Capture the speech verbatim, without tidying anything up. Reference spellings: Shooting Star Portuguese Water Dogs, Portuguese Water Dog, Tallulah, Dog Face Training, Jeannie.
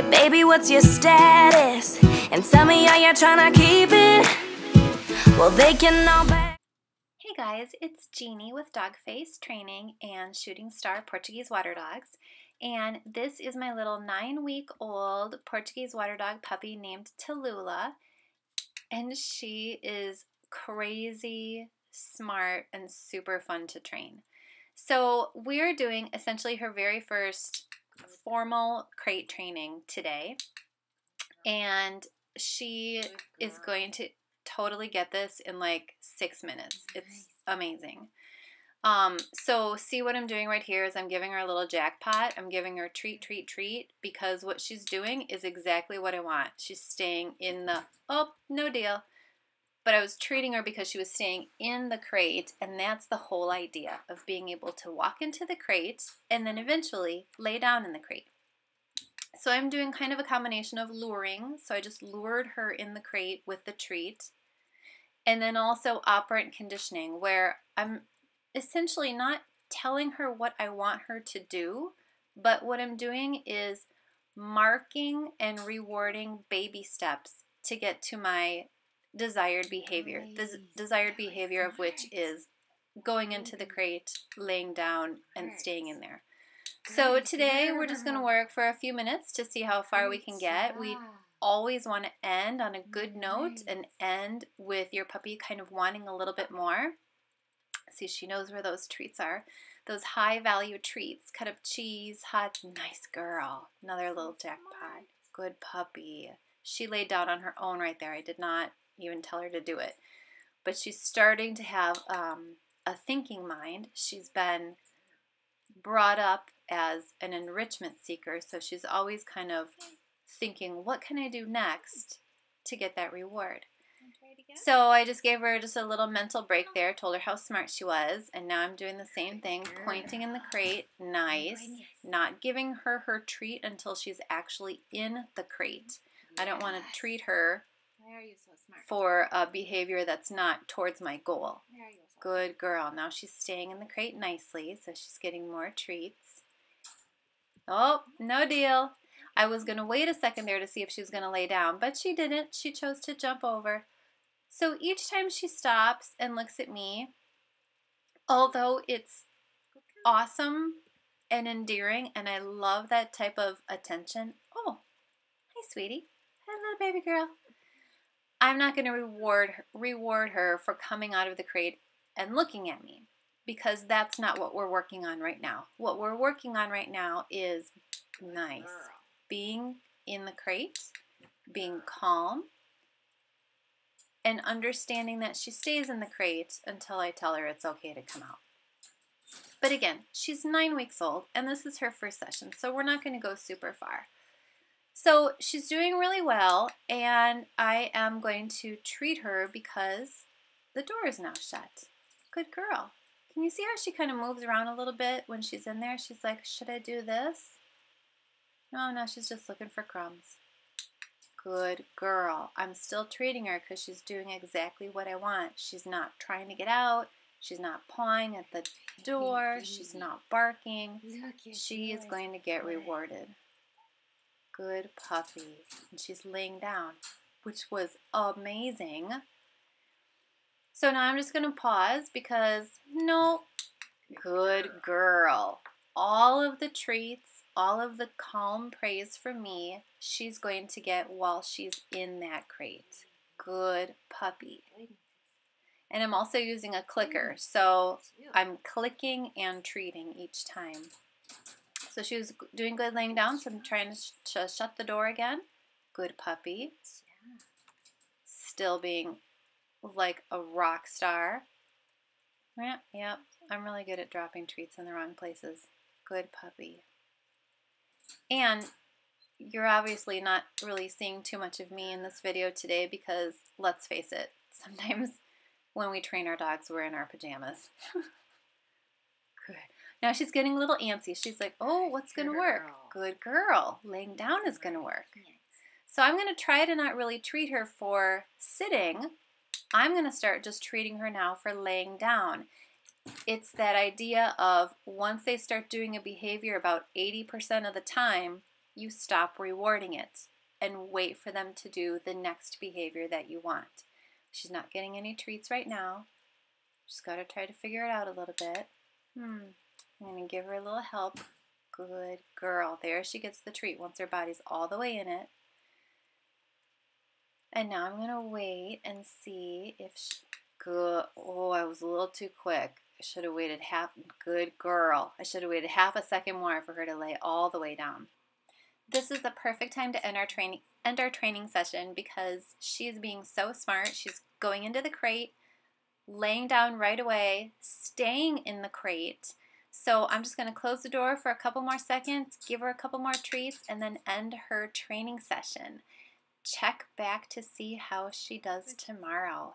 Hey baby, what's your status? And some of y'all, you're trying to keep it. Well, they can all back. Hey guys, it's Jeannie with Dog Face Training and Shooting Star Portuguese Water Dogs. And this is my little nine-week-old Portuguese water dog puppy named Tallulah. And she is crazy smart and super fun to train. So we're doing essentially her very first formal crate training today. And she is going to totally get this in like six minutes. It's amazing. Um, so see what I'm doing right here is I'm giving her a little jackpot. I'm giving her treat, treat, treat, because what she's doing is exactly what I want. She's staying in the, oh, no deal. But I was treating her because she was staying in the crate, and that's the whole idea of being able to walk into the crate and then eventually lay down in the crate. So I'm doing kind of a combination of luring. So I just lured her in the crate with the treat, and then also operant conditioning, where I'm essentially not telling her what I want her to do, but what I'm doing is marking and rewarding baby steps to get to my desired behavior. This desired behavior of which is going into the crate, laying down, and staying in there. So today we're just going to work for a few minutes to see how far we can get. We always want to end on a good note and end with your puppy kind of wanting a little bit more. See, she knows where those treats are. Those high value treats, cut up cheese, hot, nice girl. Another little jackpot. Good puppy. She laid down on her own right there. I did not even tell her to do it. But she's starting to have um, a thinking mind. She's been brought up as an enrichment seeker, so she's always kind of thinking, what can I do next to get that reward? So I just gave her just a little mental break there, told her how smart she was, and now I'm doing the same thing, pointing in the crate, nice, not giving her her treat until she's actually in the crate. I don't want to treat her for a behavior that's not towards my goal. Good girl. Now she's staying in the crate nicely, so she's getting more treats. Oh, no deal. I was going to wait a second there to see if she was going to lay down, but she didn't. She chose to jump over. So each time she stops and looks at me, although it's awesome and endearing, and I love that type of attention. Oh, hi, sweetie. Hello, baby girl. I'm not going to reward her, reward her for coming out of the crate and looking at me, because that's not what we're working on right now. What we're working on right now is nice. Being in the crate, being calm, and understanding that she stays in the crate until I tell her it's okay to come out. But again, she's nine weeks old, and this is her first session, so we're not going to go super far. So she's doing really well, and I am going to treat her because the door is now shut. Good girl. Can you see how she kind of moves around a little bit when she's in there? She's like, should I do this? No, no, she's just looking for crumbs. Good girl. I'm still treating her because she's doing exactly what I want. She's not trying to get out. She's not pawing at the door. She's not barking. She is going to get rewarded. Good puppy. And she's laying down, which was amazing. So now I'm just going to pause because, no, good girl. All of the treats, all of the calm praise from me, she's going to get while she's in that crate. Good puppy. And I'm also using a clicker, so I'm clicking and treating each time. So she was doing good laying down, so I'm trying to, sh to shut the door again. Good puppy. Still being like a rock star. Yep, yeah, I'm really good at dropping treats in the wrong places. Good puppy. And you're obviously not really seeing too much of me in this video today because, let's face it, sometimes when we train our dogs, we're in our pajamas. Good. Now she's getting a little antsy. She's like, oh, what's going to work? Good girl. Laying down is going to work. So I'm going to try to not really treat her for sitting. I'm going to start just treating her now for laying down. It's that idea of once they start doing a behavior about eighty percent of the time, you stop rewarding it and wait for them to do the next behavior that you want. She's not getting any treats right now. Just got to try to figure it out a little bit. Hmm. I'm going to give her a little help. Good girl. There she gets the treat once her body's all the way in it. And now I'm going to wait and see if she... Good. Oh, I was a little too quick. I should have waited half... Good girl. I should have waited half a second more for her to lay all the way down. This is the perfect time to end our training, end our training session because she's being so smart. She's going into the crate, laying down right away, staying in the crate. So I'm just going to close the door for a couple more seconds, give her a couple more treats, and then end her training session. Check back to see how she does tomorrow.